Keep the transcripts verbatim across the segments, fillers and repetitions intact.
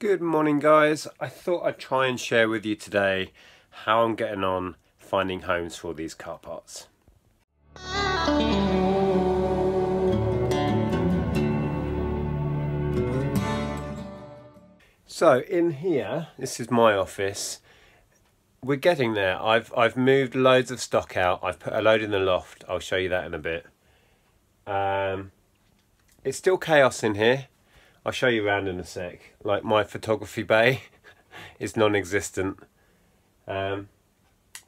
Good morning guys, I thought I'd try and share with you today how I'm getting on finding homes for these car parts. So in here, this is my office, we're getting there. I've, I've moved loads of stock out, I've put a load in the loft, I'll show you that in a bit. Um, it's still chaos in here. I'll show you around in a sec. Like my photography bay is non-existent. Um,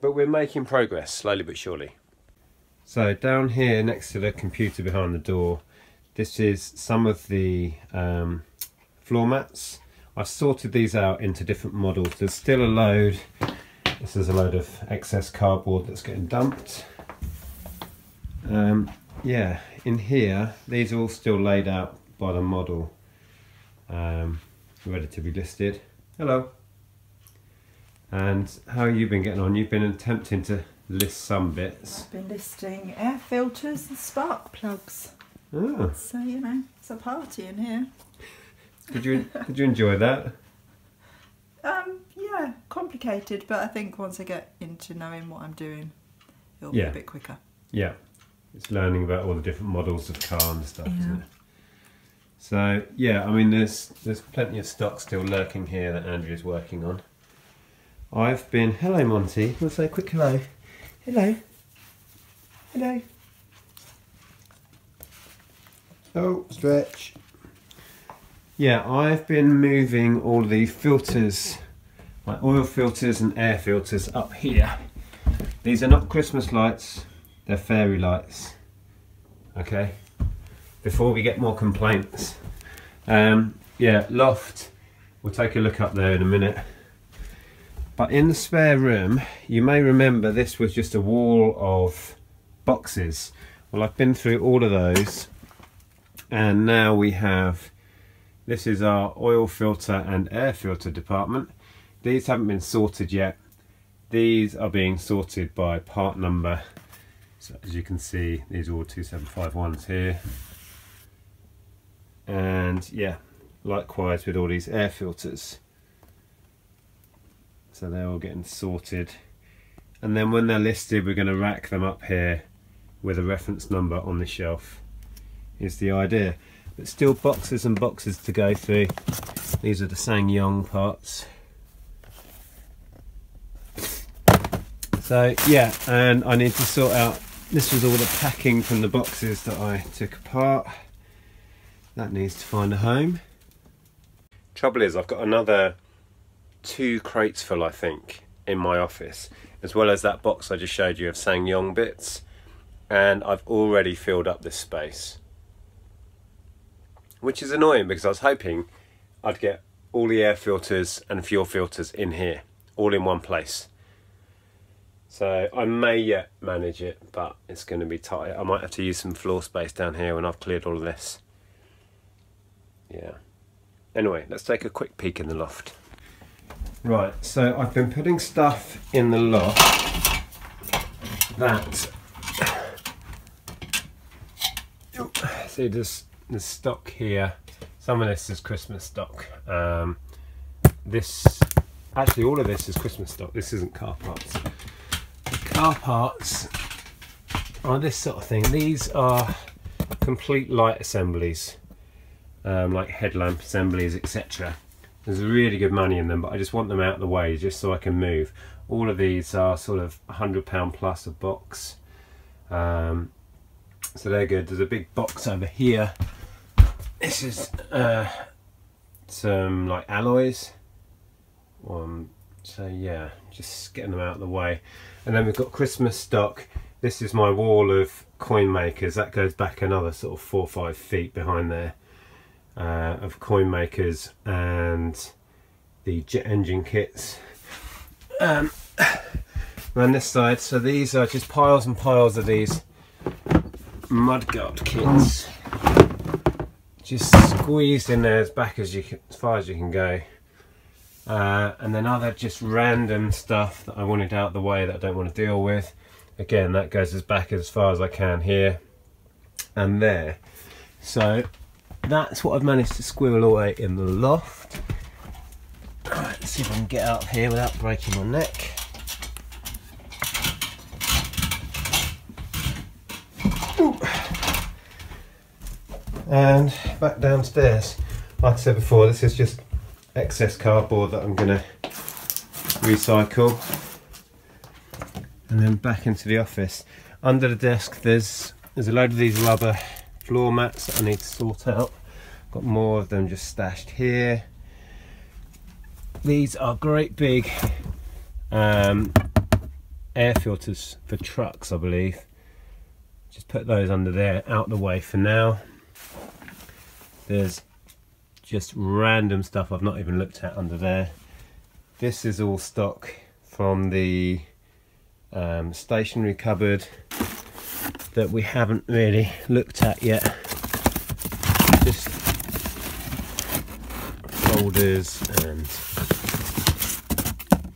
but we're making progress, slowly but surely. So down here next to the computer behind the door, this is some of the um, floor mats. I've sorted these out into different models. There's still a load. This is a load of excess cardboard that's getting dumped. Um, yeah, in here, these are all still laid out by the model. Um, ready to be listed. Hello. And how have you been getting on? You've been attempting to list some bits. I've been listing air filters and spark plugs. Oh. So, you know, it's a party in here. Did you, did you enjoy that? Um, yeah, complicated, but I think once I get into knowing what I'm doing, it'll yeah. be a bit quicker. Yeah. It's learning about all the different models of car and stuff, yeah. isn't it? So yeah, I mean there's there's plenty of stock still lurking here that Andrew's working on. I've been hello Monty, we'll say a quick hello. Hello. Hello. Oh, stretch. Yeah, I've been moving all the filters, my oil filters and air filters up here. These are not Christmas lights, they're fairy lights. Okay? Before we get more complaints. Um, yeah, loft, we'll take a look up there in a minute. But in the spare room, you may remember this was just a wall of boxes. Well, I've been through all of those, and now we have, this is our oil filter and air filter department. These haven't been sorted yet. These are being sorted by part number. So as you can see, these are all two seven five ones here. And yeah, likewise with all these air filters. So they're all getting sorted. And then when they're listed, we're going to rack them up here with a reference number on the shelf, is the idea. But still boxes and boxes to go through. These are the Ssangyong parts. So yeah, and I need to sort out, this was all the packing from the boxes that I took apart. That needs to find a home. Trouble is I've got another two crates full, I think, in my office, as well as that box I just showed you of Ssangyong bits, and I've already filled up this space. Which is annoying because I was hoping I'd get all the air filters and fuel filters in here, all in one place. So I may yet manage it, but it's going to be tight. I might have to use some floor space down here when I've cleared all of this. Yeah. Anyway, let's take a quick peek in the loft. Right, so I've been putting stuff in the loft that... See, there's, there's stock here. Some of this is Christmas stock. Um, this... Actually, all of this is Christmas stock. This isn't car parts. The car parts are this sort of thing. These are complete light assemblies. Um, like headlamp assemblies, et cetera. There's really good money in them, but I just want them out of the way just so I can move. All of these are sort of one hundred pound plus a box, um, so they're good. There's a big box over here. This is uh, some like alloys. Um, so yeah, just getting them out of the way. And then we've got Christmas stock. This is my wall of coin makers. That goes back another sort of four or five feet behind there. Uh, of coin makers and the jet engine kits. Um, around this side, so these are just piles and piles of these mudguard kits, just squeezed in there as back as you can, as far as you can go. Uh, and then other just random stuff that I wanted out of the way that I don't want to deal with. Again, that goes as back as far as I can here and there. So. That's what I've managed to squirrel away in the loft. Let's see if I can get out of here without breaking my neck. Ooh. And back downstairs. Like I said before, this is just excess cardboard that I'm gonna recycle. And then back into the office. Under the desk there's there's a load of these rubber floor mats that I need to sort out. Got more of them just stashed here. These are great big um, air filters for trucks, I believe. Just put those under there, out the way for now. There's just random stuff I've not even looked at under there. This is all stock from the um, stationery cupboard that we haven't really looked at yet. Just folders and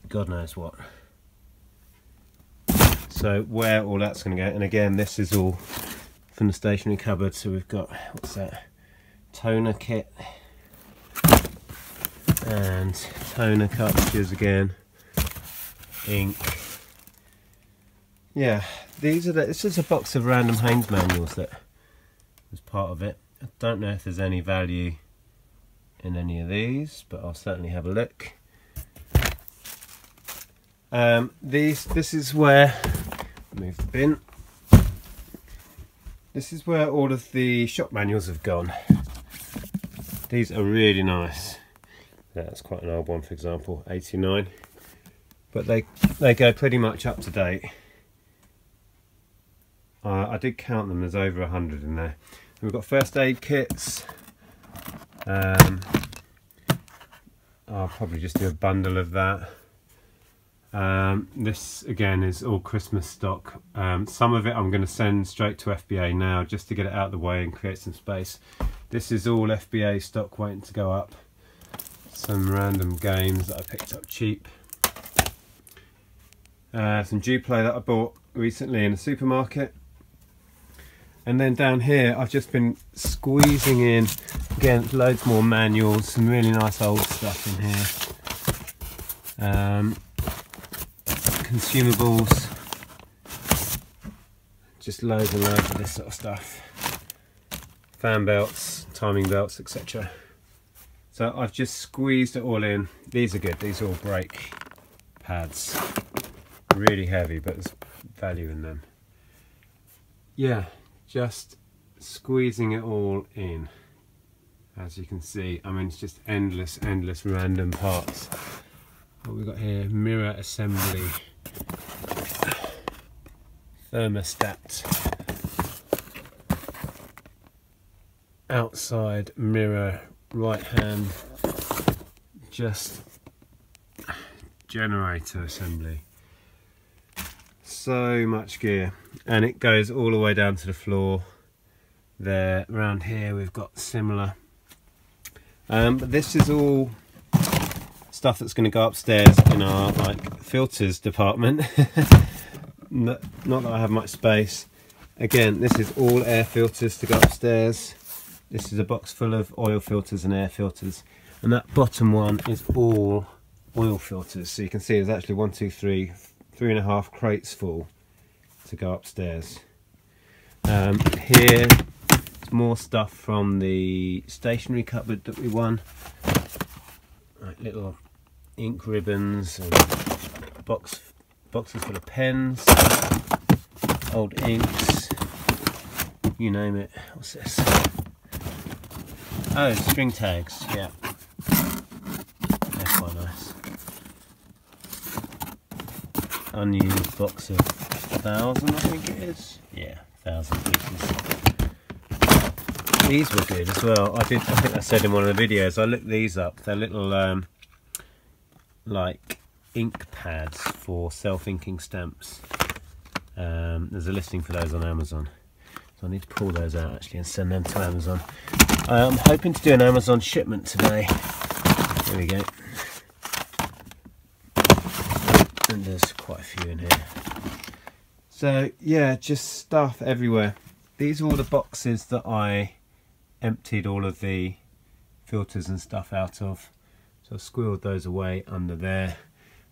God knows what. So where all that's going to go, and again this is all from the stationery cupboard. So we've got, what's that, toner kit and toner cartridges again, ink. Yeah, these are the, this is a box of random Haynes manuals that was part of it. I don't know if there's any value in any of these, but I'll certainly have a look. Um, these, this is where, move the bin, this is where all of the shop manuals have gone. These are really nice. That's quite an old one, for example, eighty-nine. But they, they go pretty much up to date. Uh, I did count them, there's over a hundred in there. And we've got first aid kits. Um, I'll probably just do a bundle of that. Um, this again is all Christmas stock. Um, some of it I'm going to send straight to F B A now just to get it out of the way and create some space. This is all F B A stock waiting to go up. Some random games that I picked up cheap. Uh, some Duplay that I bought recently in a supermarket. And then down here I've just been squeezing in, again, loads more manuals, some really nice old stuff in here. Um, consumables, just loads and loads of this sort of stuff, fan belts, timing belts, etc. So I've just squeezed it all in. These are good, these are all brake pads, really heavy, but there's value in them. Yeah, just squeezing it all in, as you can see. I mean, it's just endless endless random parts. What we've got here, mirror assembly, thermostat, outside mirror, right hand, just generator assembly. So much gear, and it goes all the way down to the floor there. Around here we've got similar, um, but this is all stuff that's going to go upstairs in our like filters department. Not that I have much space. Again, this is all air filters to go upstairs. This is a box full of oil filters and air filters, and that bottom one is all oil filters. So you can see there's actually one, two, three, three and a half crates full to go upstairs. Um, here, more stuff from the stationery cupboard that we won. Right, little ink ribbons and box boxes full of pens, old inks, you name it. What's this? Oh, string tags, yeah. They're quite nice. Unused box of thousand, I think it is. Yeah, thousand pieces. These were good as well. I did. I think I said in one of the videos, I looked these up. They're little um, like ink pads for self-inking stamps. Um, there's a listing for those on Amazon. So I need to pull those out actually and send them to Amazon. I'm hoping to do an Amazon shipment today. There we go. And there's quite a few in here. So yeah, just stuff everywhere. These are all the boxes that I emptied all of the filters and stuff out of. So I squirreled those away under there.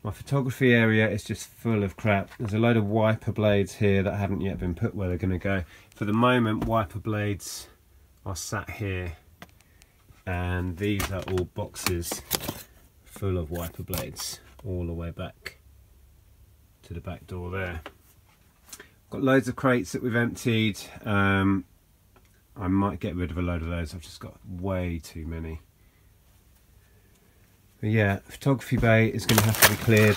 My photography area is just full of crap. There's a load of wiper blades here that haven't yet been put where they're going to go. For the moment, wiper blades are sat here, and these are all boxes full of wiper blades all the way back to the back door there. Got loads of crates that we've emptied. Um, I might get rid of a load of those. I've just got way too many. But yeah, photography bay is going to have to be cleared.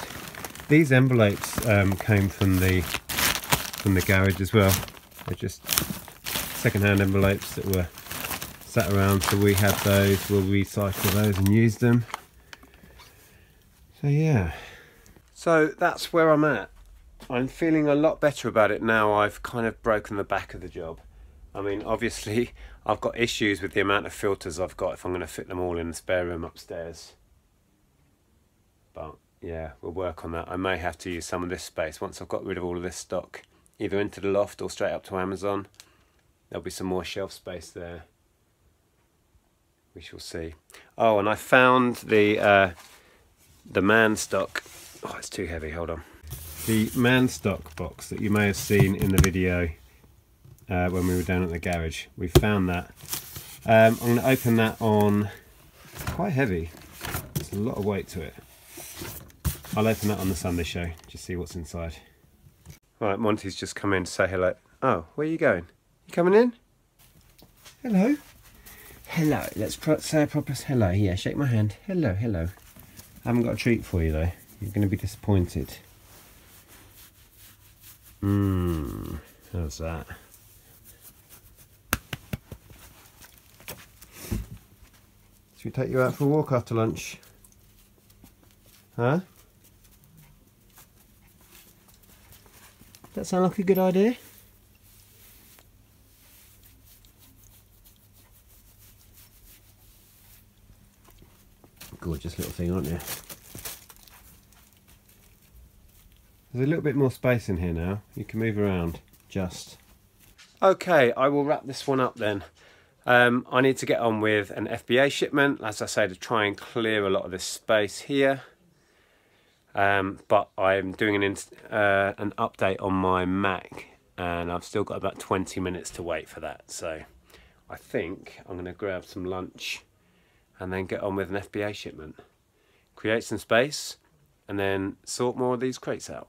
These envelopes um, came from the from the garage as well. They're just second-hand envelopes that were sat around, so we have those. We'll recycle those and use them. So yeah, so that's where I'm at. I'm feeling a lot better about it now. I've kind of broken the back of the job. I mean, obviously, I've got issues with the amount of filters I've got if I'm going to fit them all in the spare room upstairs. But yeah, we'll work on that. I may have to use some of this space once I've got rid of all of this stock, either into the loft or straight up to Amazon. There'll be some more shelf space there. We shall see. Oh, and I found the uh, the man stock. Oh, it's too heavy. Hold on. The man stock box that you may have seen in the video uh, when we were down at the garage. We found that. Um, I'm going to open that on. It's quite heavy. There's a lot of weight to it. I'll open that on the Sunday show, just see what's inside. Right, Monty's just come in to say hello. Oh, where are you going? You coming in? Hello. Hello, let's pro say a proper hello. Yeah, shake my hand. Hello, hello. I haven't got a treat for you though. You're going to be disappointed. Mmm, how's that? Should we take you out for a walk after lunch? Huh? That sound like a good idea? Gorgeous little thing, aren't you? There's a little bit more space in here now. You can move around, just. Okay, I will wrap this one up then. Um, I need to get on with an F B A shipment, as I say, to try and clear a lot of this space here. Um, but I'm doing an, uh, an update on my Mac, and I've still got about twenty minutes to wait for that. So I think I'm going to grab some lunch and then get on with an F B A shipment. Create some space and then sort more of these crates out.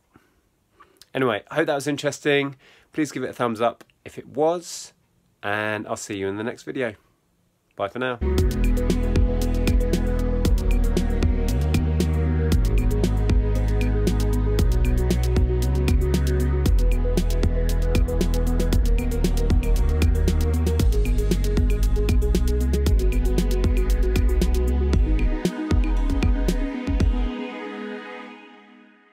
Anyway, I hope that was interesting. Please give it a thumbs up if it was, and I'll see you in the next video. Bye for now.